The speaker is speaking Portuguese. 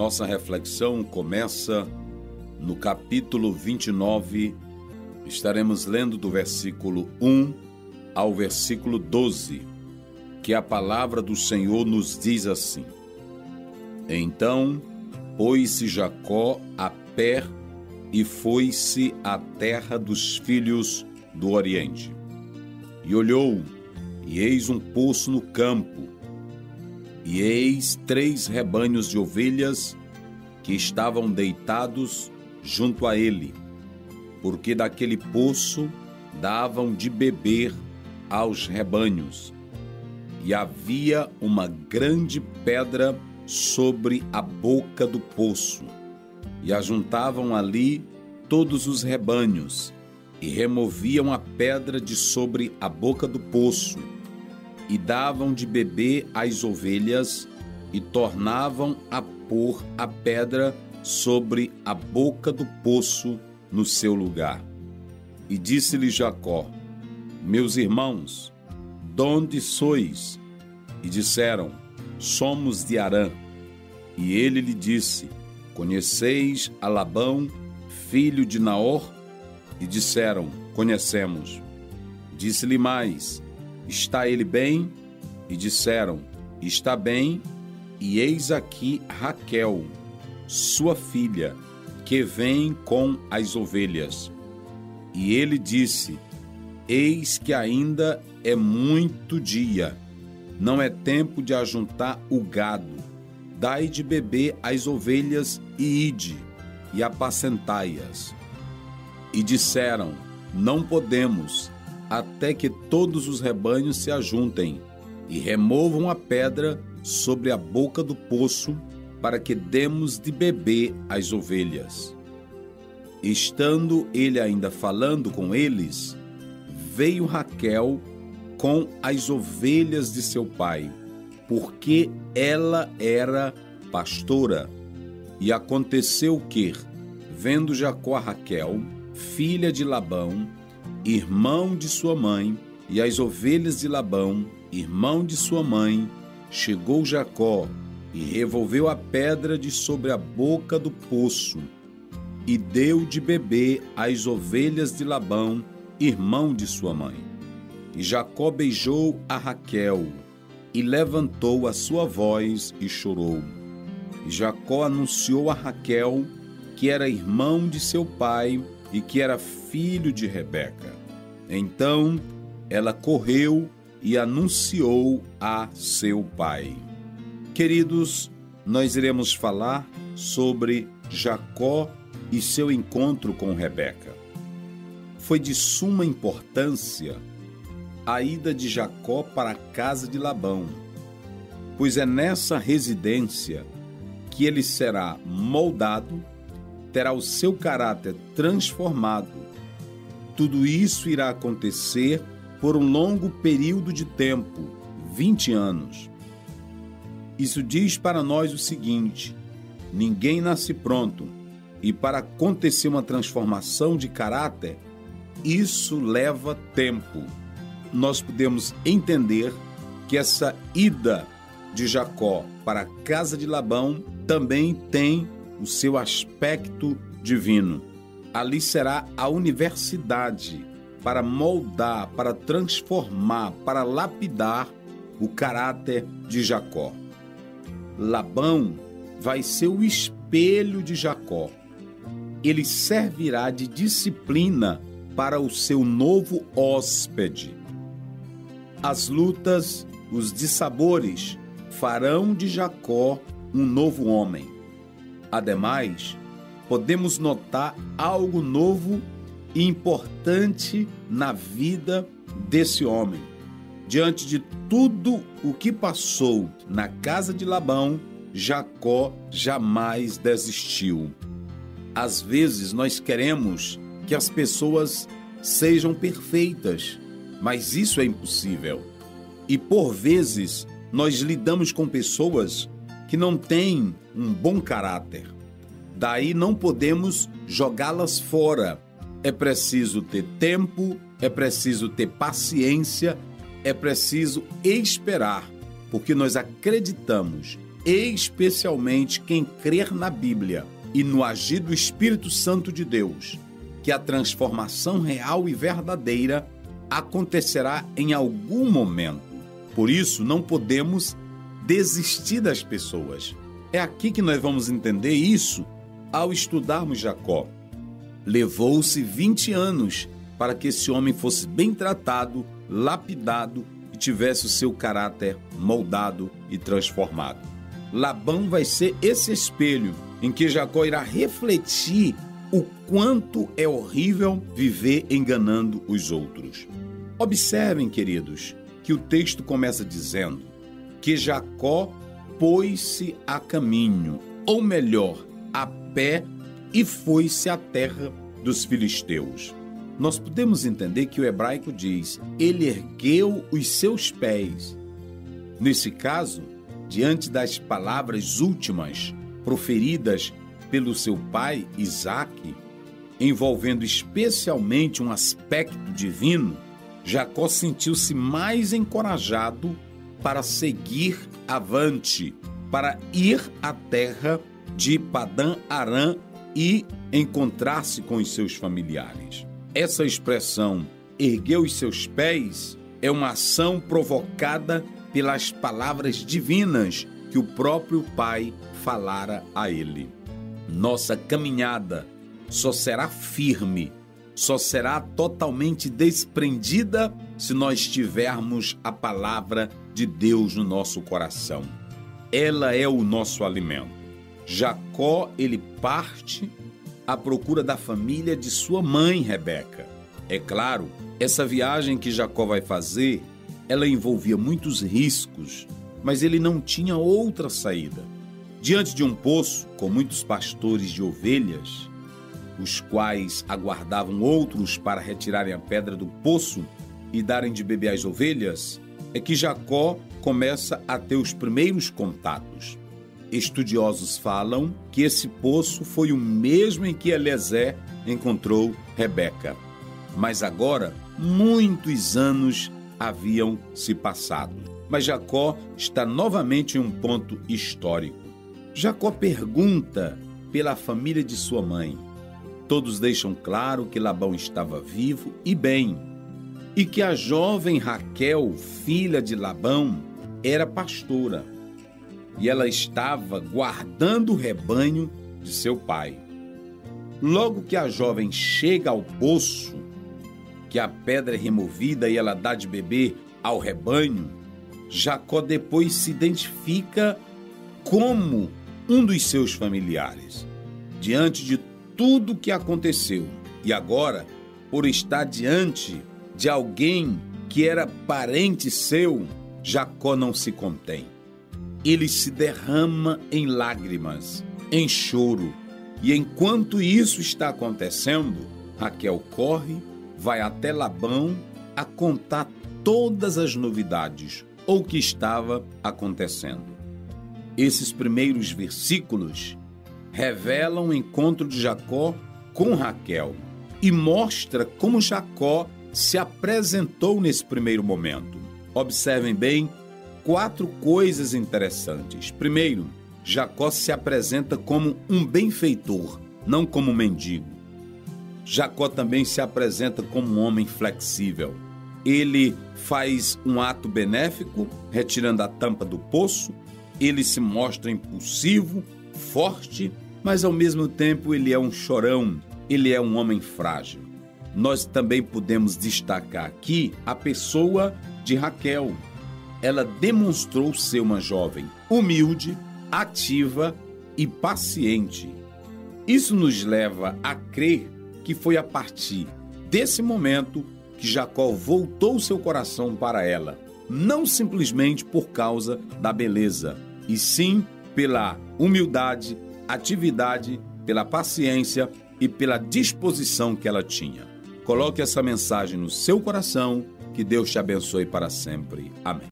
Nossa reflexão começa no capítulo 29. Estaremos lendo do versículo 1 ao versículo 12, que a palavra do Senhor nos diz assim: Então pôs-se Jacó a pé e foi-se à terra dos filhos do Oriente. E olhou, e eis um poço no campo, e eis 3 rebanhos de ovelhas que estavam deitados junto a ele, porque daquele poço davam de beber aos rebanhos. E havia uma grande pedra sobre a boca do poço, e ajuntavam ali todos os rebanhos, e removiam a pedra de sobre a boca do poço, e davam de beber às ovelhas, e tornavam a pôr a pedra sobre a boca do poço no seu lugar. E disse-lhe Jacó: Meus irmãos, donde sois? E disseram: Somos de Harã. E ele lhe disse: Conheceis a Labão, filho de Naor? E disseram: Conhecemos. Disse-lhe mais: Está ele bem? E disseram: Está bem, e eis aqui Raquel, sua filha, que vem com as ovelhas. E ele disse: Eis que ainda é muito dia, não é tempo de ajuntar o gado. Dai de beber às ovelhas e ide, e apacentai-as. E disseram: Não podemos, até que todos os rebanhos se ajuntem e removam a pedra sobre a boca do poço, para que demos de beber às ovelhas. Estando ele ainda falando com eles, veio Raquel com as ovelhas de seu pai, porque ela era pastora. E aconteceu que, vendo Jacó a Raquel, filha de Labão, irmão de sua mãe, e as ovelhas de Labão, irmão de sua mãe, chegou Jacó e revolveu a pedra de sobre a boca do poço, e deu de beber às ovelhas de Labão, irmão de sua mãe. E Jacó beijou a Raquel, e levantou a sua voz e chorou. E Jacó anunciou a Raquel que era irmão de seu pai, e que era filho de Rebeca. Então ela correu e anunciou a seu pai. Queridos, nós iremos falar sobre Jacó e seu encontro com Rebeca. Foi de suma importância a ida de Jacó para a casa de Labão, pois é nessa residência que ele será moldado, terá o seu caráter transformado. Tudo isso irá acontecer por um longo período de tempo, 20 anos. Isso diz para nós o seguinte: ninguém nasce pronto, e para acontecer uma transformação de caráter, isso leva tempo. Nós podemos entender que essa ida de Jacó para a casa de Labão também tem o seu aspecto divino. Ali será a universidade para moldar, para transformar, para lapidar o caráter de Jacó. Labão vai ser o espelho de Jacó. Ele servirá de disciplina para o seu novo hóspede. As lutas, os dissabores, farão de Jacó um novo homem. Ademais, podemos notar algo novo e importante na vida desse homem. Diante de tudo o que passou na casa de Labão, Jacó jamais desistiu. Às vezes nós queremos que as pessoas sejam perfeitas, mas isso é impossível. E por vezes nós lidamos com pessoas que não têm um bom caráter. Daí não podemos jogá-las fora. É preciso ter tempo, é preciso ter paciência, é preciso esperar, porque nós acreditamos especialmente quem crer na Bíblia e no agir do Espírito Santo de Deus, que a transformação real e verdadeira acontecerá em algum momento. Por isso, não podemos desistir das pessoas. É aqui que nós vamos entender isso ao estudarmos Jacó. Levou-se 20 anos para que esse homem fosse bem tratado, lapidado e tivesse o seu caráter moldado e transformado. Labão vai ser esse espelho em que Jacó irá refletir o quanto é horrível viver enganando os outros. Observem, queridos, que o texto começa dizendo que Jacó pôs-se a caminho, ou melhor, a pé, e foi-se à terra dos filisteus. Nós podemos entender que o hebraico diz, ele ergueu os seus pés. Nesse caso, diante das palavras últimas proferidas pelo seu pai, Isaque, envolvendo especialmente um aspecto divino, Jacó sentiu-se mais encorajado para seguir avante, para ir à terra de Padã-Arã e encontrar-se com os seus familiares. Essa expressão, ergueu os seus pés, é uma ação provocada pelas palavras divinas que o próprio pai falara a ele. Nossa caminhada só será firme, só será totalmente desprendida se nós tivermos a palavra de Deus no nosso coração. Ela é o nosso alimento. Jacó, ele parte à procura da família de sua mãe, Rebeca. É claro, essa viagem que Jacó vai fazer, ela envolvia muitos riscos, mas ele não tinha outra saída. Diante de um poço com muitos pastores de ovelhas, os quais aguardavam outros para retirarem a pedra do poço e darem de beber às ovelhas, é que Jacó começa a ter os primeiros contatos. Estudiosos falam que esse poço foi o mesmo em que Eliezer encontrou Rebeca. Mas agora, muitos anos haviam se passado. Mas Jacó está novamente em um ponto histórico. Jacó pergunta pela família de sua mãe. Todos deixam claro que Labão estava vivo e bem, e que a jovem Raquel, filha de Labão, era pastora, e ela estava guardando o rebanho de seu pai. Logo que a jovem chega ao poço, que a pedra é removida e ela dá de beber ao rebanho, Jacó depois se identifica como um dos seus familiares, diante de tudo o que aconteceu. E agora, por estar diante de alguém que era parente seu, Jacó não se contém. Ele se derrama em lágrimas, em choro. E enquanto isso está acontecendo, Raquel corre, vai até Labão a contar todas as novidades ou o que estava acontecendo. Esses primeiros versículos revelam o encontro de Jacó com Raquel e mostra como Jacó se apresentou nesse primeiro momento. Observem bem quatro coisas interessantes. Primeiro, Jacó se apresenta como um benfeitor, não como um mendigo. Jacó também se apresenta como um homem flexível. Ele faz um ato benéfico, retirando a tampa do poço. Ele se mostra impulsivo, forte, mas ao mesmo tempo ele é um chorão, ele é um homem frágil. Nós também podemos destacar aqui a pessoa de Raquel. Ela demonstrou ser uma jovem humilde, ativa e paciente. Isso nos leva a crer que foi a partir desse momento que Jacó voltou seu coração para ela, não simplesmente por causa da beleza, e sim pela humildade, atividade, pela paciência e pela disposição que ela tinha. Coloque essa mensagem no seu coração. Que Deus te abençoe para sempre. Amém.